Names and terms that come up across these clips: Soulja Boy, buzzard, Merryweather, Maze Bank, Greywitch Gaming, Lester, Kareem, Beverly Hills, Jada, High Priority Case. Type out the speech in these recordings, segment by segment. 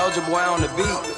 Soulja Boy on the beat.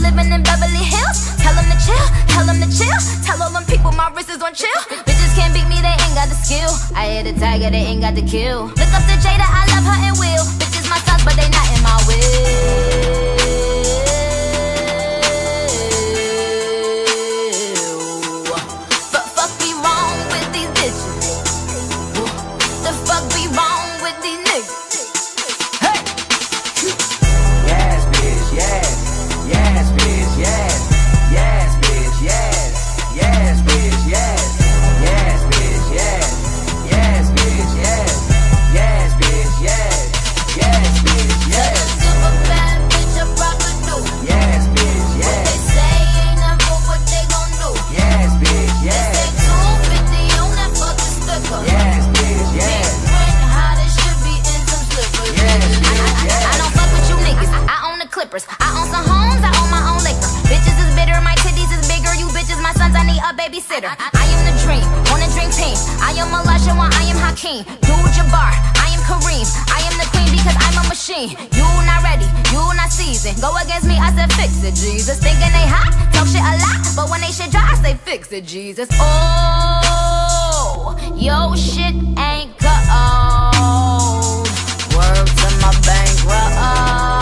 Living in Beverly Hills, tell them to chill. Tell all them people my wrist is on chill. Bitches can't beat me, they ain't got the skill. I hit a tiger, they ain't got the kill. Look up to Jada, I love her and will. Bitches my sons, but they not in my will. I own some homes, I own my own liquor. Bitches is bitter, my titties is bigger. You bitches, my sons, I need a babysitter. I am the dream, on a dream team. I am Elijah when I am Hakeem. Dude Jabbar, I am Kareem. I am the queen because I'm a machine. You not ready, you not seasoned. Go against me, I said fix it, Jesus. Thinking they hot, talk shit a lot, but when they shit dry, I say fix it, Jesus. Oh, yo shit ain't good. Word to my bankroll.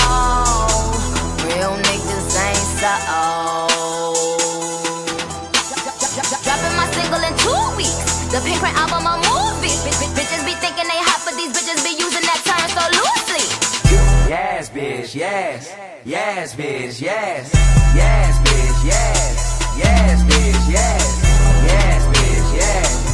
Dropping my single in 2 weeks. The pink print album a movie. Bitches be thinking they hot, but these bitches be using that term so loosely. Yes, bitch, yes. Yes, bitch, yes. Yes, bitch, yes. Yes, bitch, yes. Yes, bitch, yes.